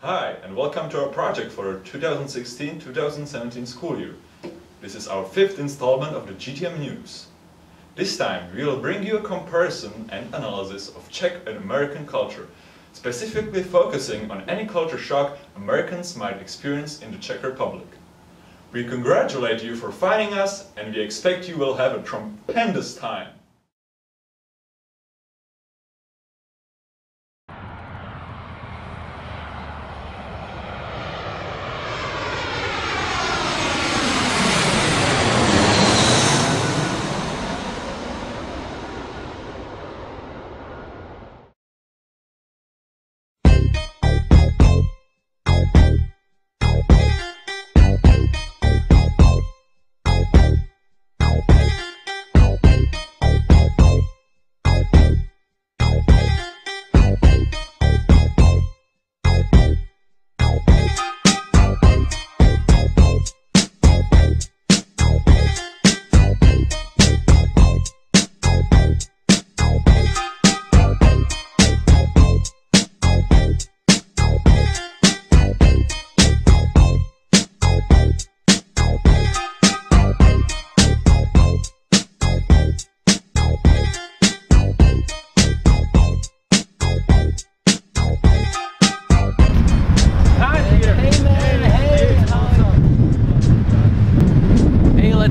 Hi, and welcome to our project for 2016-2017 school year. This is our fifth installment of the GTM News. This time we will bring you a comparison and analysis of Czech and American culture, specifically focusing on any culture shock Americans might experience in the Czech Republic. We congratulate you for finding us, and we expect you will have a tremendous time.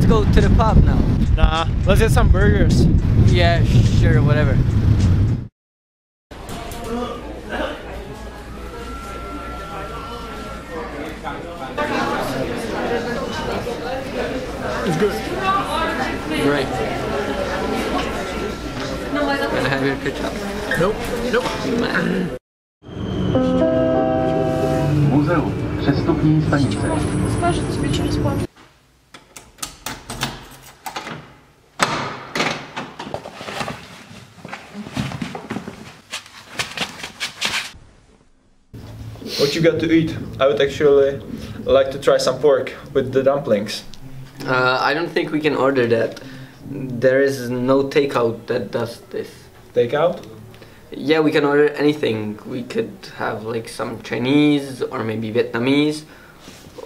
Go to the pub now. Nah, let's get some burgers. Yeah, sure, whatever. It's good. Great. Gonna have your ketchup? Nope. Nope. Muzeum Přestupní stanice. What you got to eat? I would actually like to try some pork with the dumplings. I don't think we can order that. There is no takeout that does this. Takeout? Yeah, we can order anything. We could have like some Chinese or maybe Vietnamese.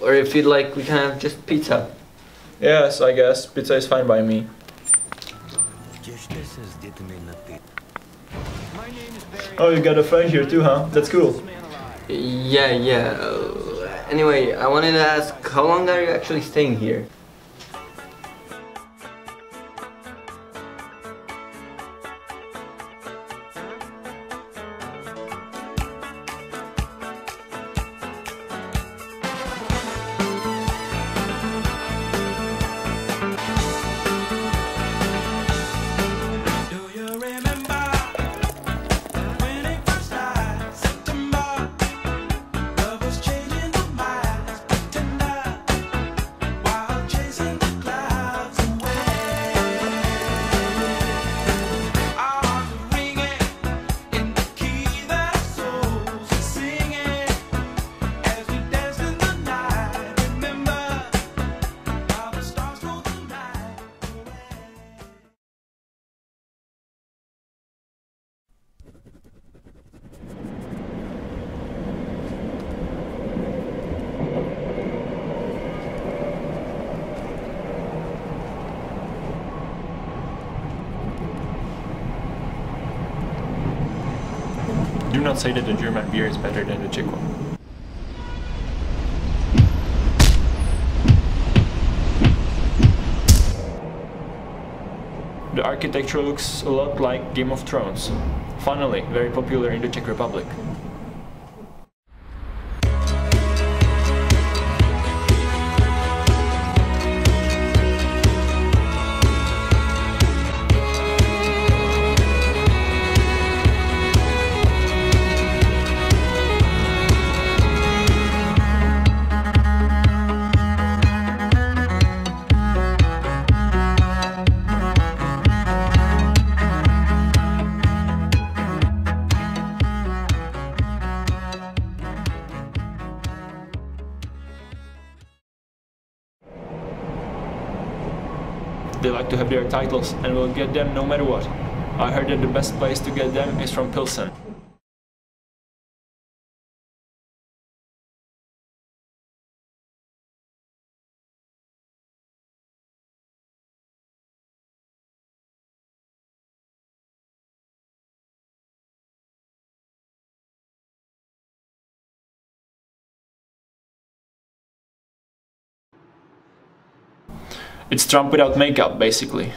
Or if you'd like, we can have just pizza. Yes, I guess. Pizza is fine by me. Oh, you got a friend here too, huh? That's cool. Yeah. Anyway, I wanted to ask, how long are you actually staying here? Do not say that the German beer is better than the Czech one. The architecture looks a lot like Game of Thrones. Funnily, very popular in the Czech Republic. They like to have their titles and will get them no matter what. I heard that the best place to get them is from Pilsen. It's Trump without makeup, basically.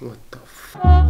What the f***?